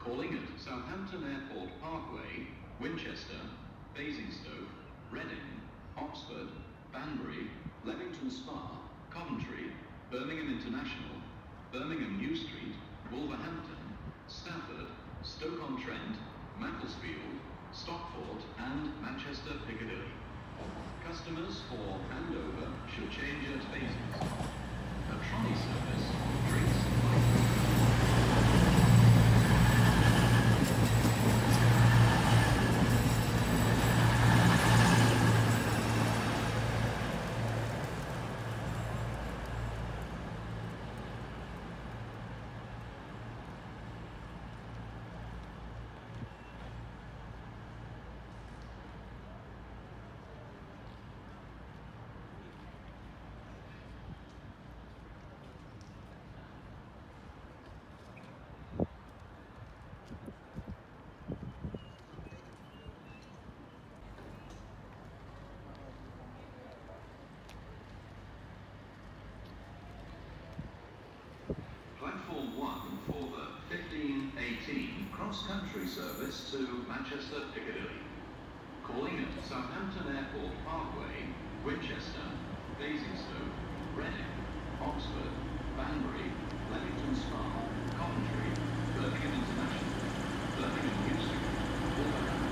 calling at Southampton Airport Parkway, Winchester, Basingstoke, Reading, Oxford, Banbury, Leamington Spa, Coventry, Birmingham International, Birmingham New Street, Wolverhampton, Stafford, Stoke-on-Trent, Macclesfield, Stockport and Manchester Piccadilly. Customers for Andover should change at phases. A trolley service drinks Platform 1 for the 1518 cross-country service to Manchester Piccadilly. Calling at Southampton Airport Parkway, Winchester, Basingstoke, Reading, Oxford, Banbury, Leamington Spa, Coventry, Birmingham International, Birmingham New Street, Wolverhampton.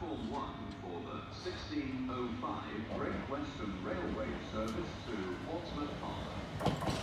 Platform 1 for the 1605 Great Western Railway service to Altamont Park.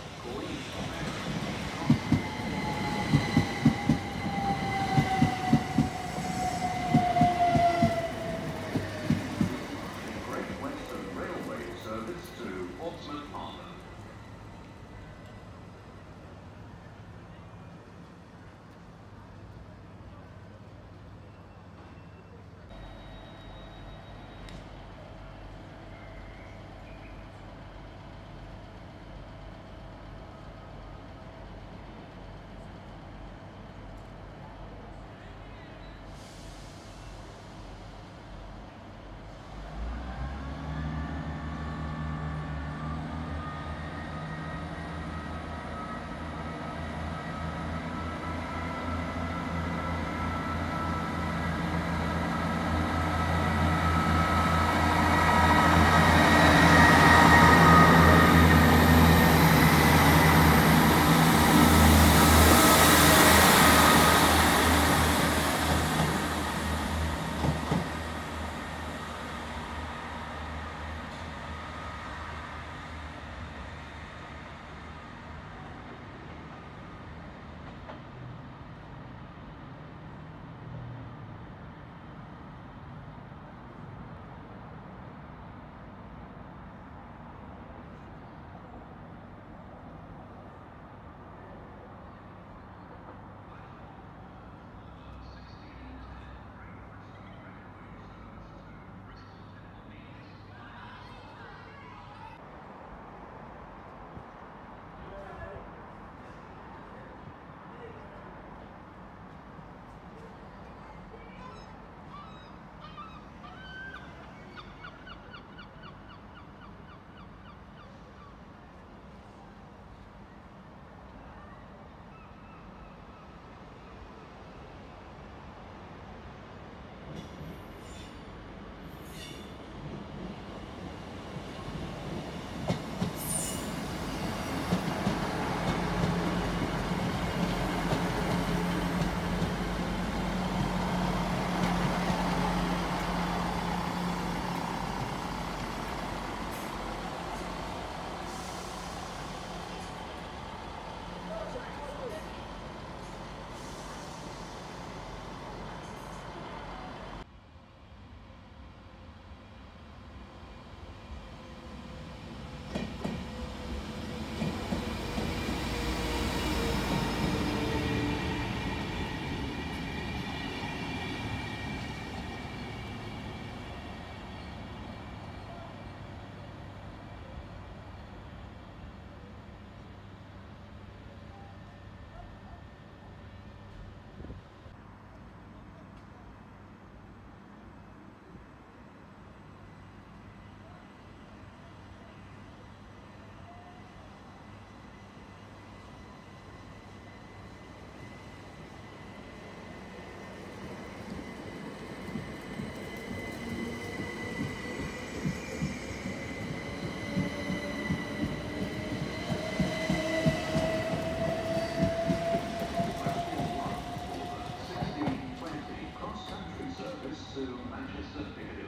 Manchester Piccadilly.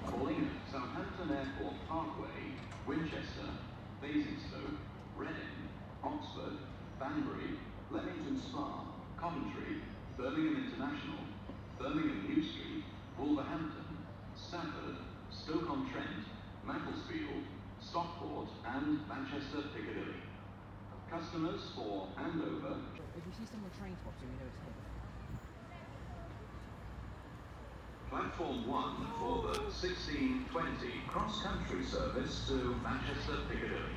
Calling at Southampton Airport Parkway, Winchester, Basingstoke, Reading, Oxford, Banbury, Leamington Spa, Coventry, Birmingham International, Birmingham New Street, Wolverhampton, Stafford, Stoke-on-Trent, Macclesfield, Stockport and Manchester Piccadilly. Customers for Andover. If you see someone train spots, you know it's him. Platform 1 for the 1620 cross-country service to Manchester Piccadilly.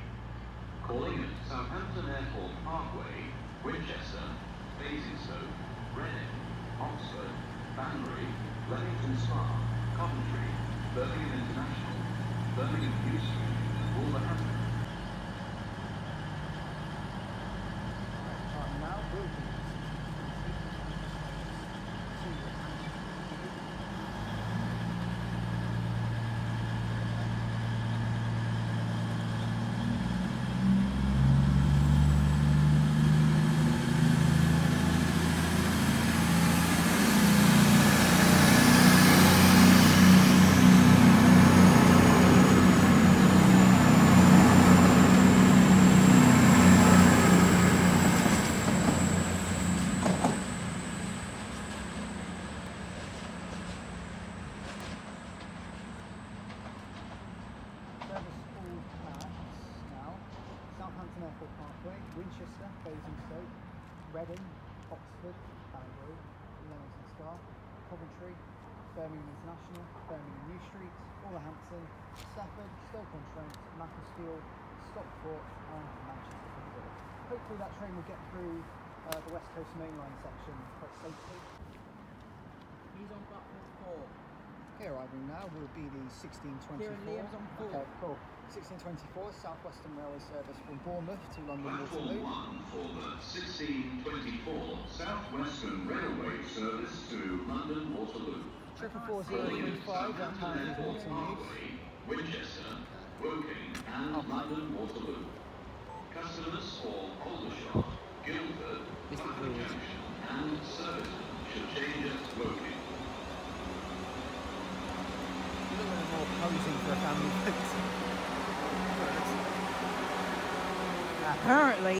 Calling at Southampton Airport Parkway, Winchester, Basingstoke, Reading, Oxford, Banbury, Leamington Spa, Coventry, Birmingham International, Birmingham New Street, Wolverhampton. Parkway, Winchester, Basingstoke, Reading, Oxford, Banbury, Leamington Spa, Coventry, Birmingham International, Birmingham New Street, Wolverhampton, Stafford, Stoke-on-Trent, Macclesfield, Stockport and Manchester Piccadilly. Hopefully that train will get through the West Coast mainline section quite safely. He's on platform 4. Okay, arriving now will be the 1624. Here and Liam's on 4. Okay, cool. 1624, South Western Railway service from Bournemouth to London Waterloo. Platform 1 for the 1624 South Western Railway service to London Waterloo. 444035 at Altamont Parkway, Winchester, Woking and London Waterloo. Customers for Aldershot, Guildford, Park Junction and services should change at Woking. A little bit more posing for a family. Apparently.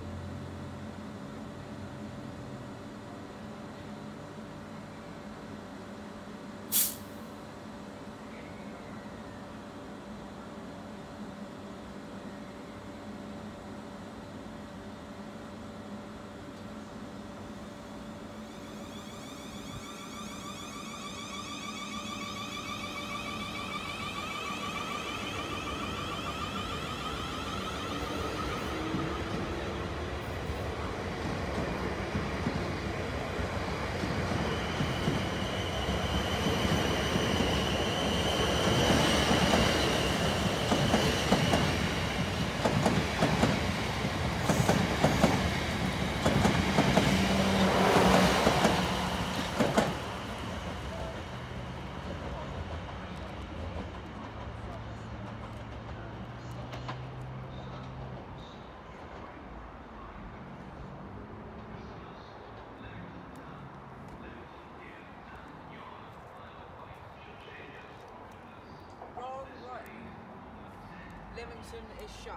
Leamington is shut.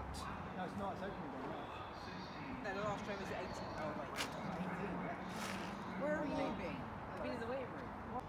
No, it's not, it's open again. No, the last train was at 18. Oh, wait. 18. Where are you? I've been in the waiting room. What?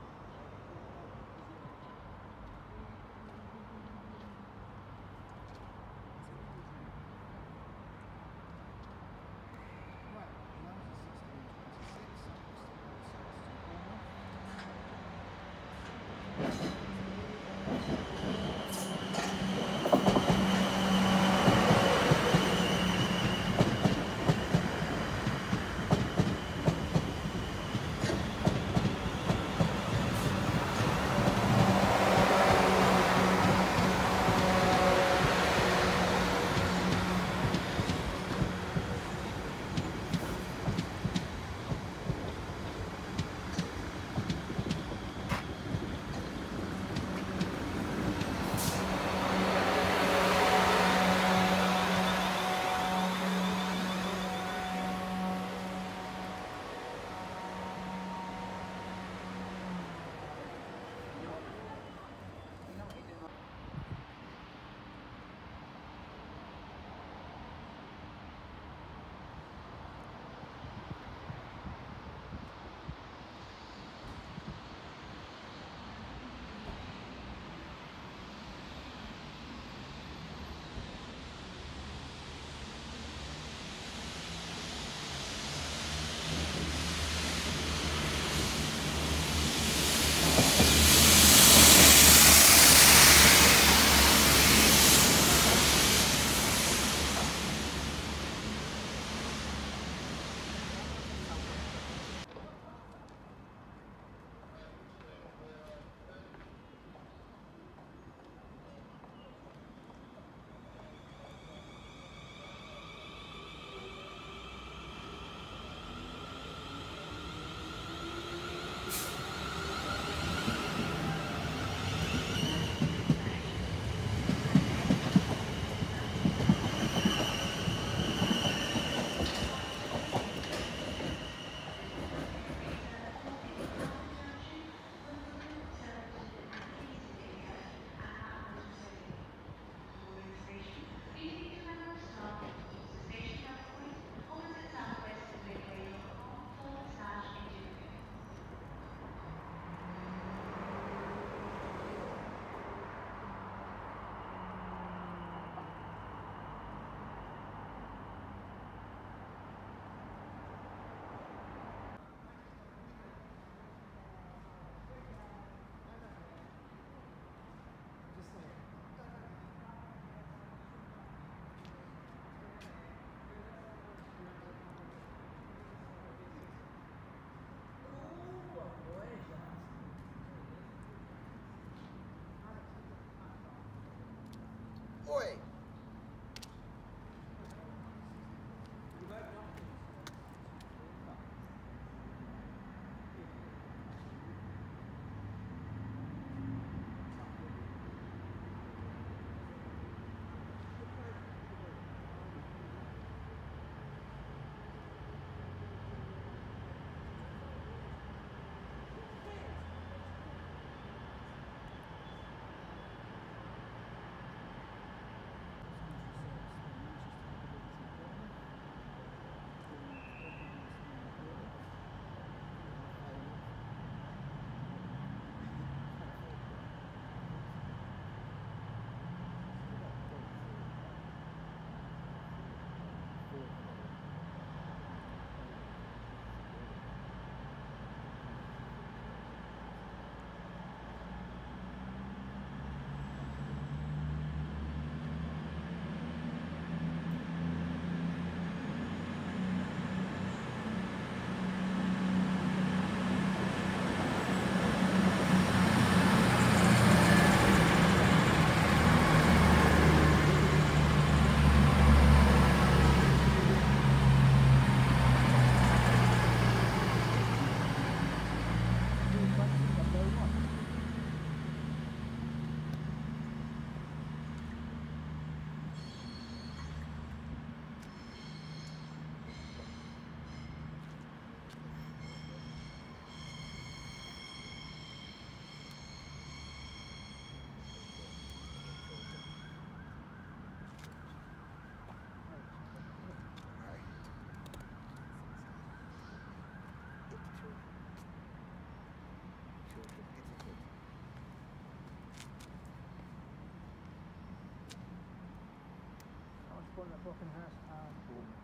Brockenhurst and Bournemouth.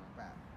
Like that.